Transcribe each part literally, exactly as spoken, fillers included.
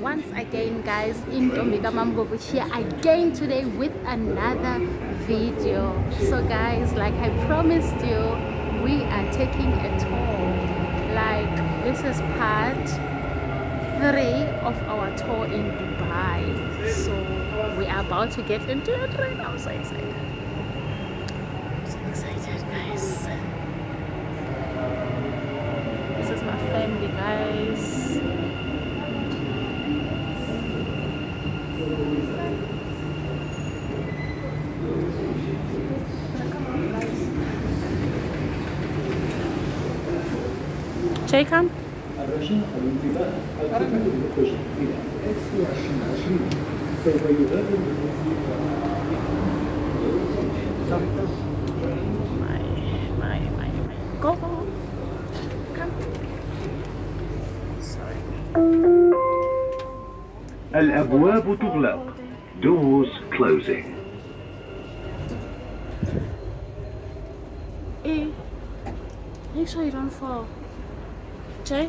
once again guys in Omega Mambo here again today with another video. So guys, like I promised you, we are taking a tour. Like this is part three of our tour in Dubai, so we are about to get into a train. I'm so excited, I'm so excited guys. This is my family guys. Jacob? My, my, my, my. Go, go. الأبواب تغلق. Doors closing. Hey, make sure you don't fall. Jay?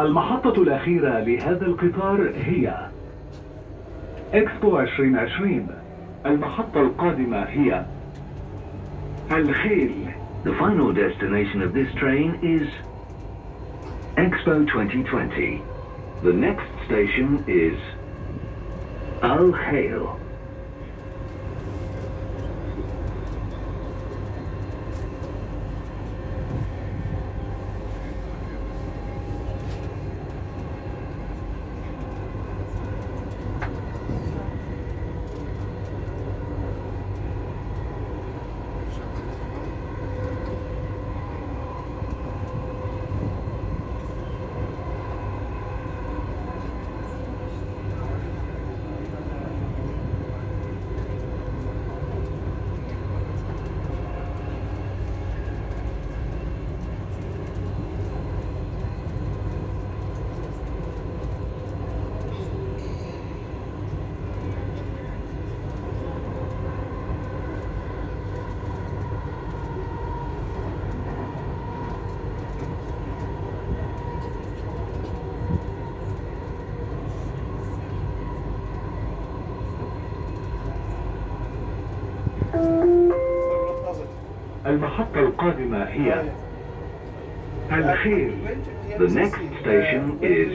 المحطة الأخيرة لهذا القطار هي إكسبو twenty twenty. المحطة القادمة هي الخيل. The final destination of this train is Expo twenty twenty. The next station is Al Hail. المحطة القادمة هي الخيل. The next station is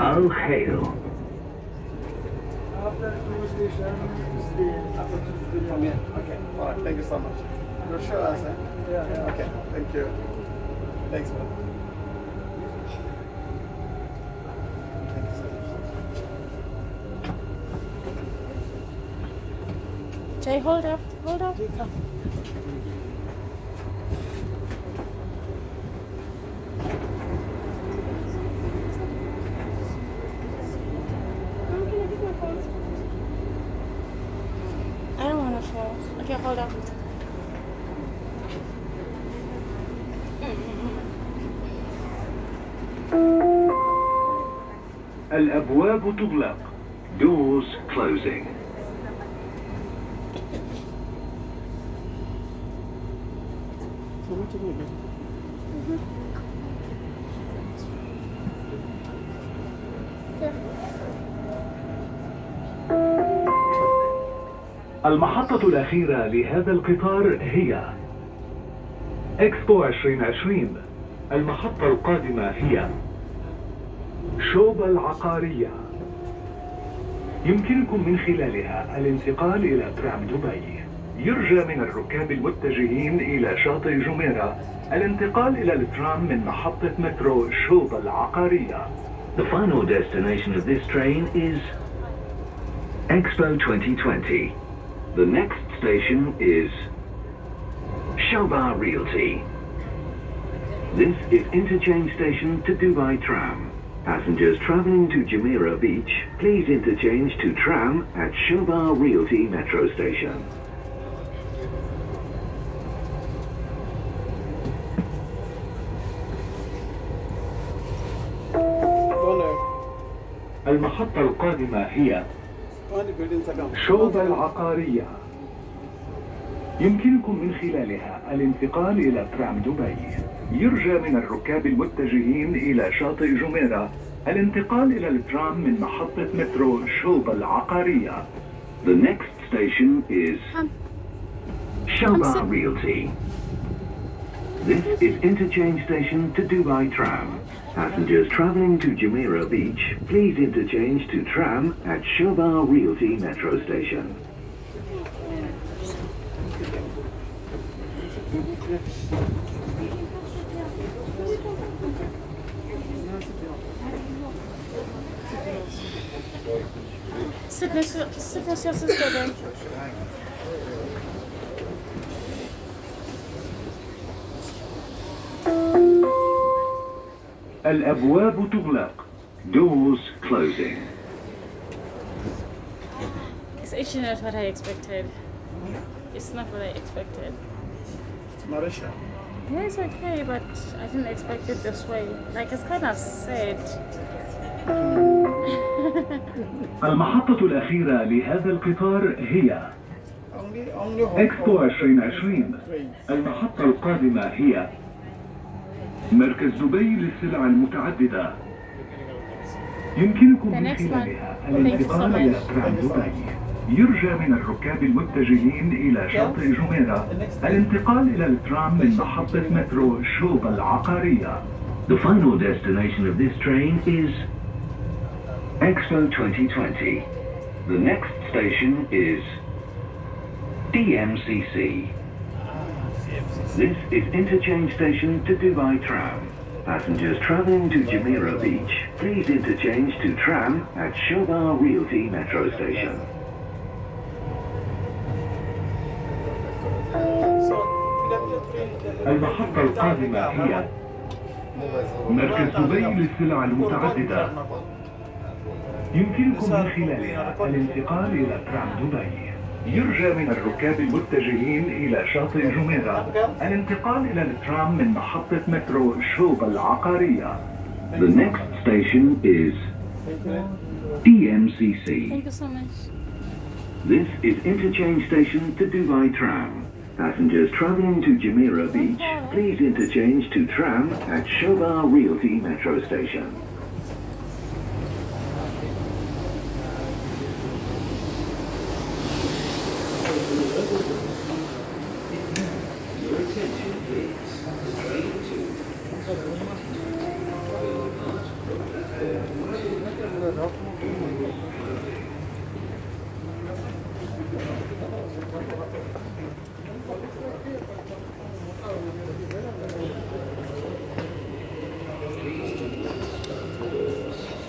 Al Hail. After two stations, three. After two stations, come in. Okay. All right. Thank you so much. You're sure, I said. Yeah. Okay. Thank you. Thanks, man. Jay, hold up. Hold up. Okay, hold on. الأبواب تغلق. Doors closing. المحطة الأخيرة لهذا القطار هي إكسبو twenty twenty. المحطة القادمة هي شوبة العقارية. يمكنكم من خلالها الانتقال إلى ترام دبي. يرجى من الركاب المتجهين إلى شاطئ جميرة الانتقال إلى الترام من محطة مترو شوبة العقارية. The final destination of this train is Expo twenty twenty. The next station is Sobha Realty. This is interchange station to Dubai Tram. Passengers travelling to Jumeirah Beach, please interchange to tram at Sobha Realty metro station. المحطة القادمة هي شوبة العقارية. يمكنكم من خلالها الانتقال إلى ترام دبي. يرجى من الركاب المتجهين إلى شاطئ جميرة الانتقال إلى الترام من محطة مترو شوبة العقارية. The next station is Sobha Realty. This is interchange station to Dubai Tram. Passengers travelling to Jumeirah Beach, please interchange to tram at Sobha Realty metro station. Sit next to, sit next to your sister then. الأبواب تغلق. Doors closing. It's actually not what I expected. It's not what I expected. It's Marisha. Yeah, it's okay, but I didn't expect it this way. Like, it's kind of sad. المحطة الأخيرة لهذا القطار هي إكسبو عشرين عشرين. المحطة القادمة هي مركز دبي للسلع المتعددة. يمكنكم من خلالها الانتقال إلى ترام دبي. يرجى من الركاب المتجهين إلى شاطئ جميرة الانتقال إلى الترام من محطة مترو شوبة العقارية. The final destination of this train is Expo twenty twenty. The next station is D M C C. This is interchange station to Dubai Tram. Passengers travelling to Jumeirah Beach, please interchange to tram at Sobha Realty metro station. المحطة القادمة هي مركز دبي للسلع المتعددة. يمكنكم من خلالها الانتقال إلى ترام دبي. يرجى من الركاب المتجهين إلى شاطئ جميرة الانتقال إلى الترام من محطة مترو شوبة العقارية. The next station is D M C C. Thank you so much. This is interchange station to Dubai Tram. Passengers traveling to Jumeirah Beach, please interchange to tram at Sobha Realty metro station.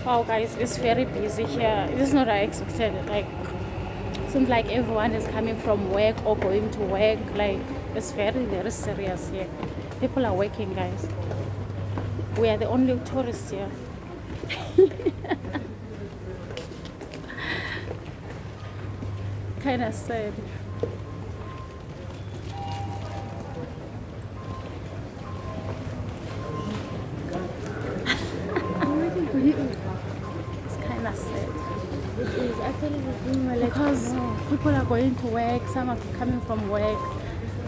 Wow guys, it's very busy here. This is not what I expected. Like, it seems like everyone is coming from work or going to work. Like, it's very, very serious here. People are working, guys. We are the only tourists here. Kind of sad. Because people are going to work, some are coming from work.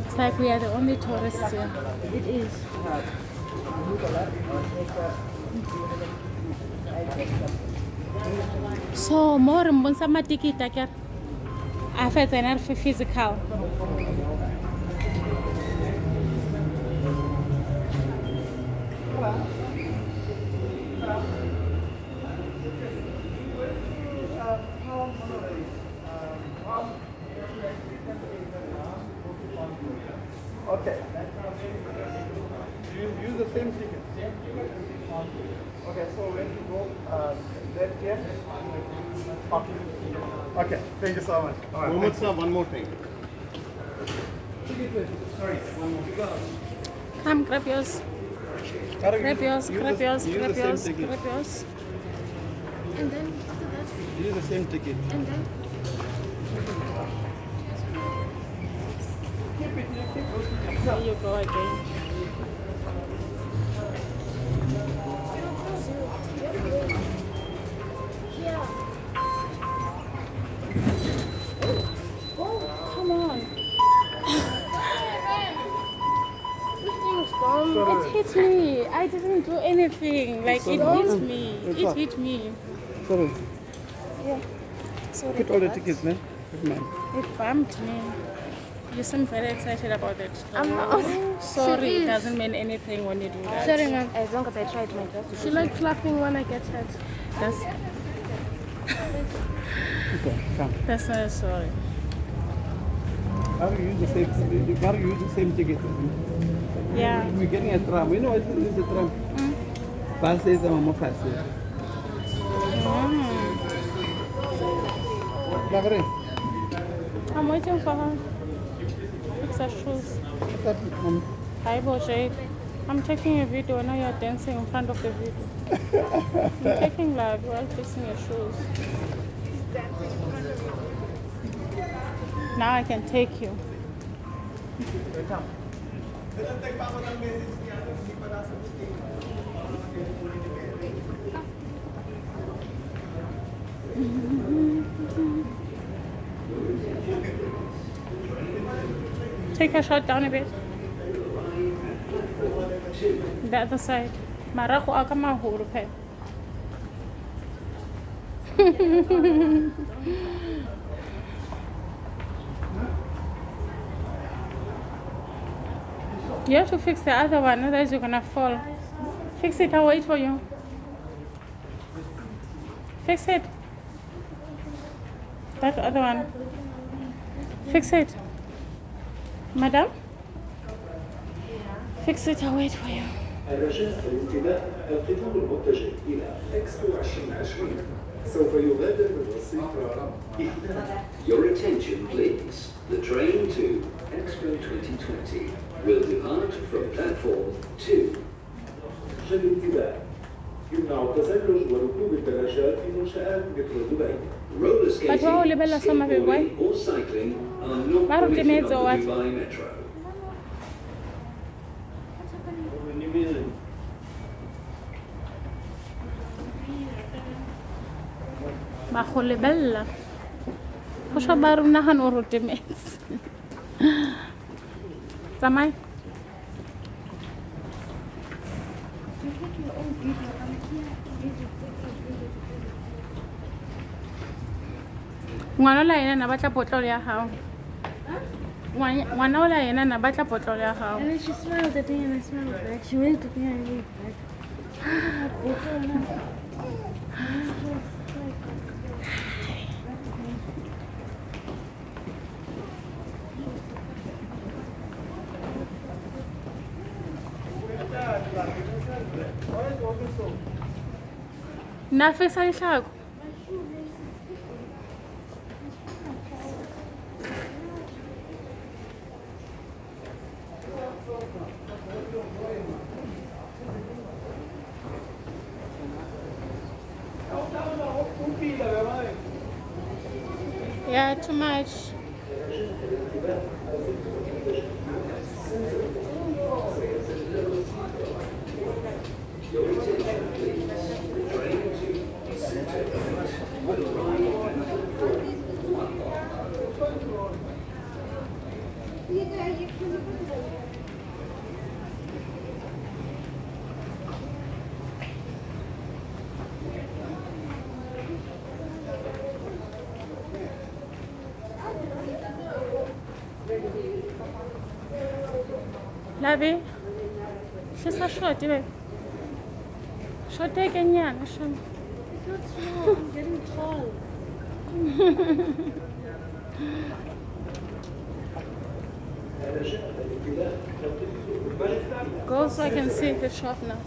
It's like we are the only tourists here. It is. So, more than I felt an physical. Okay. Do you use the same ticket? Yeah. Okay, so when you go uh, left here, okay, thank you so much. All right, Mohammed sir, one more thing. Sorry, one more. Come, grab yours. Grab yours, grab yours, grab yours, grab yours. And then after that? Use the same ticket. And then? There you go again. Yeah. Oh, come on. It hit me. I didn't do anything. Like, it hit me. It hit me. Sorry. Yeah. Sorry. Get all the tickets, man. It bumped me. You seem very excited about that. I'm not. Sorry, it doesn't mean anything when you do that. Sorry, ma'am. As long as I tried my best. She likes laughing when I get hurt. That's. Okay, come. That's not sorry. Why do you use the same? Why do you use the same ticket? Yeah. We're getting a tram. We know what it is, a tram. Mm. Fast is more fast. Mm. I'm waiting for her. Fix her shoes. Hi, Bojay. I'm taking a video. Now you're dancing in front of the video. I'm taking live while fixing your shoes. Now I can take you. Take a shot down a bit. The other side. Marahu akama hurupe. You have to fix the other one, otherwise you're gonna fall. Fix it, I'll wait for you. Fix it. That other one. Fix it. Madam? Fix it, I'll wait for you. الرجاء الانتباه القطار المتجه إلى إكسبو twenty twenty سوف يغادر بالوصيف رقم إحدى. Your attention please. The train to Expo twenty twenty will depart from platform two. الانتباه يمنع التزلج وركوب الدراجات في منشآت مترو دبي. Roller skating, skateboarding or cycling are not permitted on the Dubai Metro. Makhole bella. Kusha baru nahan urutimets. Samai. Ngwana la yena na batla botolo ya hao. Ngwana la yena na batla botolo ya hao. And then she smiled at me and I smiled back. She waved at me and I waved back. Na fix a ihlago. Yeah, too much. Lavi, she's a short, you know. She'll take a nyan. It's not small, I'm getting tall. Go so I can see the shop now.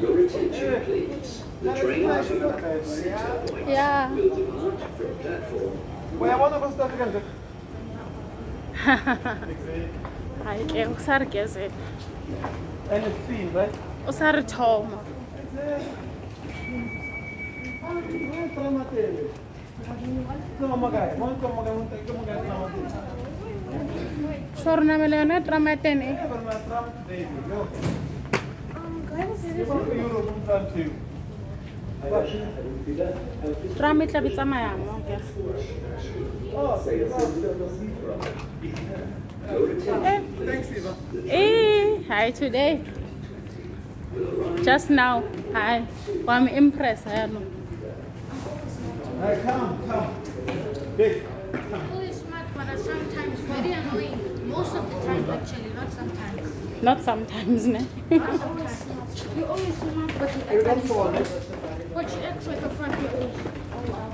Your attention, please. The train to Center Point will depart from platform. Where one of us does again? I am sarcastic. And it's seen, right? Osar Tom. Sorna Melona Tramatene. I'm going to Tram it a my Hey, hi today. Just now, I, I'm impressed. I know. Come, come. Big. People is smart, but are sometimes very annoying. Most of the time, actually, not sometimes. Not sometimes, ne? Not sometimes. You always smart, but you act like But you act like a front year old. Oh wow.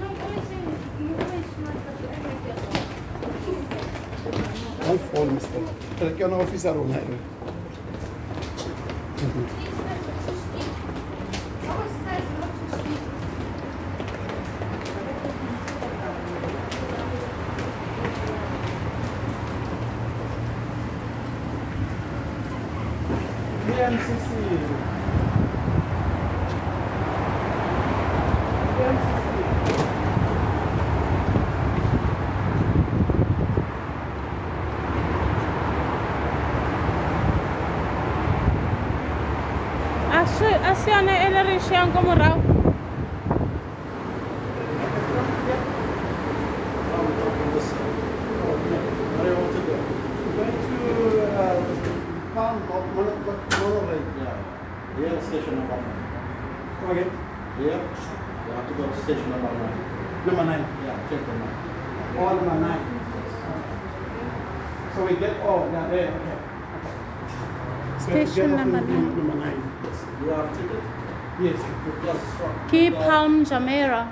No, I'm always saying you always smart, but you act like that. I'm full, mister. There can officer on here. D M C C. Como rao. Yes. Keep Palm Jumeirah.